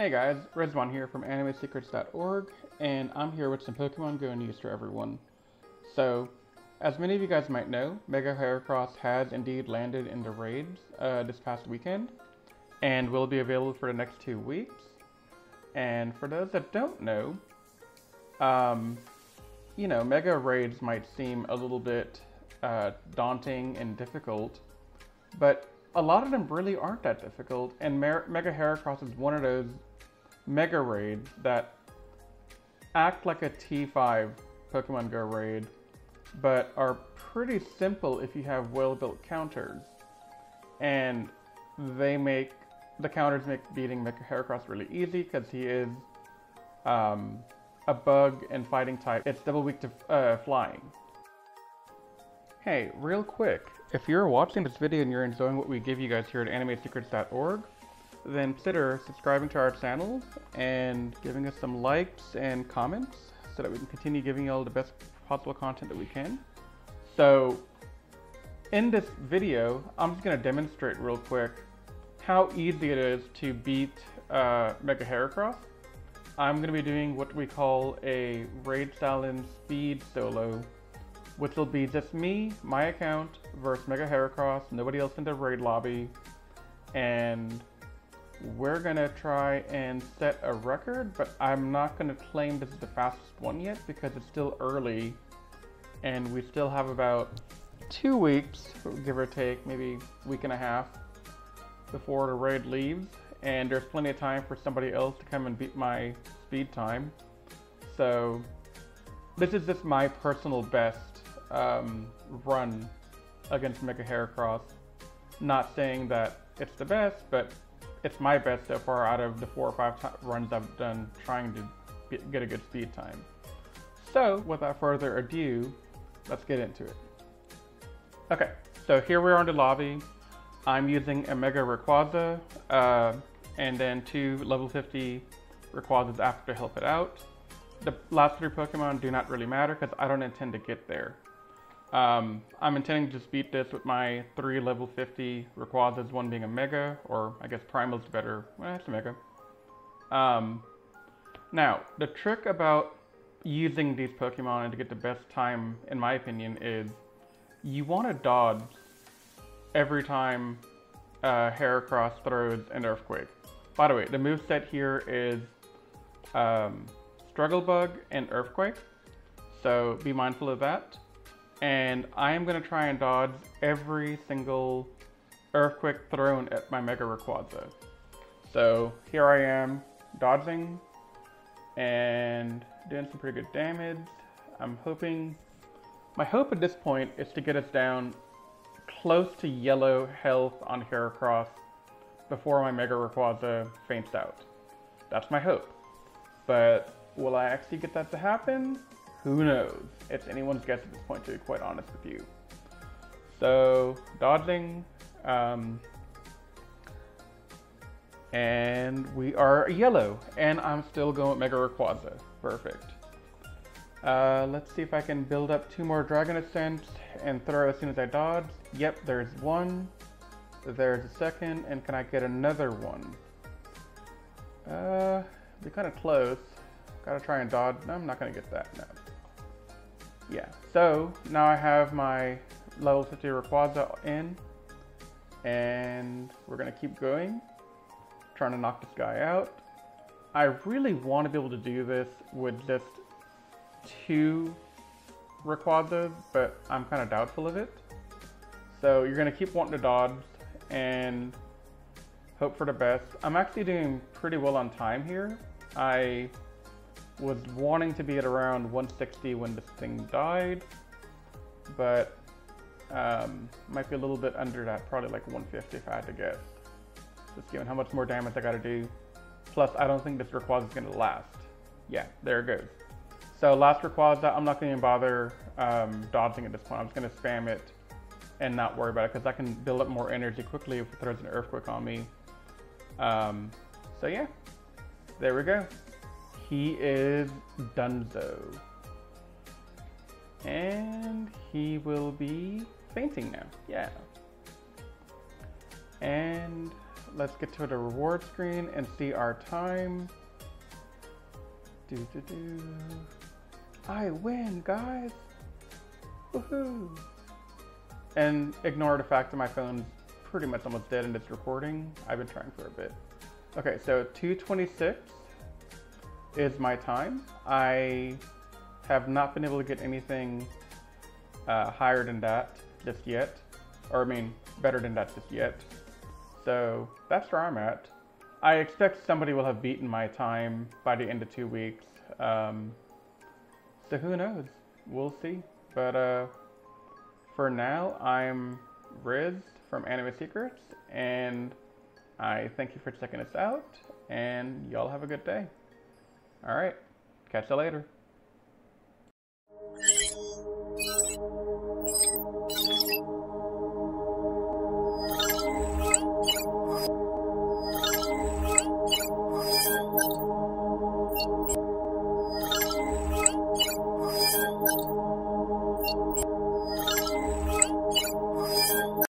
Hey guys, Rizmon here from AnimeSecrets.org, and I'm here with some Pokemon Go news for everyone. So, as many of you guys might know, Mega Heracross has indeed landed in the raids this past weekend, and will be available for the next 2 weeks. And for those that don't know, you know, Mega raids might seem a little bit daunting and difficult, but a lot of them really aren't that difficult, and Mega Heracross is one of those Mega raids that act like a T5 Pokemon Go raid, but are pretty simple if you have well-built counters, and the counters make beating Mega Heracross really easy because he is a bug and fighting type. It's double weak to flying. Hey, real quick, if you're watching this video and you're enjoying what we give you guys here at AnimeSecrets.org, then consider subscribing to our channels and giving us some likes and comments so that we can continue giving you all the best possible content that we can. So, in this video, I'm just going to demonstrate real quick how easy it is to beat Mega Heracross. I'm going to be doing what we call a raid challenge speed solo, which will be just me, my account, versus Mega Heracross, nobody else in the raid lobby, and we're gonna try and set a record, but I'm not gonna claim this is the fastest one yet because it's still early, and we still have about 2 weeks, give or take, maybe a week and a half, before the raid leaves, and there's plenty of time for somebody else to come and beat my speed time. So this is just my personal best run against Mega Heracross. Not saying that it's the best, but it's my best so far out of the 4 or 5 runs I've done trying to get a good speed time. So without further ado, let's get into it. Okay, so here we are in the lobby. I'm using a Mega Rayquaza and then 2 level 50 Rayquazas after to help it out. The last 3 Pokemon do not really matter because I don't intend to get there. I'm intending to just beat this with my 3 level 50 Rayquazas, one being a Mega, or I guess Primal's better. Well, it's a Mega. Now, the trick about using these Pokemon and to get the best time, in my opinion, is you want to dodge every time Heracross throws an Earthquake. By the way, the moveset here is Struggle Bug and Earthquake, so be mindful of that. And I am going to try and dodge every single Earthquake thrown at my Mega Rayquaza. So here I am dodging and doing some pretty good damage. I'm hoping, my hope at this point is to get us down close to yellow health on Heracross before my Mega Rayquaza faints out. That's my hope. But will I actually get that to happen? Who knows? It's anyone's guess at this point, to be quite honest with you. So, dodging. And we are yellow. And I'm still going with Mega Rayquaza. Perfect. Let's see if I can build up 2 more Dragon Ascent and throw as soon as I dodge. Yep, there's 1. There's a second. And can I get another one? They're kind of close. Gotta try and dodge. No, I'm not gonna get that, no. Yeah, so now I have my level 50 Rayquaza in, and we're gonna keep going, trying to knock this guy out. I really want to be able to do this with just 2 Rayquazas, but I'm kind of doubtful of it. So you're gonna keep wanting to dodge and hope for the best. I'm actually doing pretty well on time here. I was wanting to be at around 160 when this thing died, but might be a little bit under that, probably like 150 if I had to guess, just given how much more damage I gotta do. Plus, I don't think this Rayquaza is gonna last. Yeah, there it goes. So last Rayquaza, I'm not gonna even bother dodging at this point. I'm just gonna spam it and not worry about it because I can build up more energy quickly if it throws an Earthquake on me. So yeah, there we go. He is donezo. And he will be fainting now, yeah. And Let's get to the reward screen and see our time. I win, guys! Woohoo! And ignore the fact that my phone's pretty much almost dead and it's recording. I've been trying for a bit. Okay, so 2:26 is my time. I have not been able to get anything higher than that just yet. Or I mean, better than that just yet. So that's where I'm at. I expect somebody will have beaten my time by the end of 2 weeks. So who knows? We'll see. But for now, I'm Riz from Anime Secrets, and I thank you for checking us out, and y'all have a good day. All right, catch you later.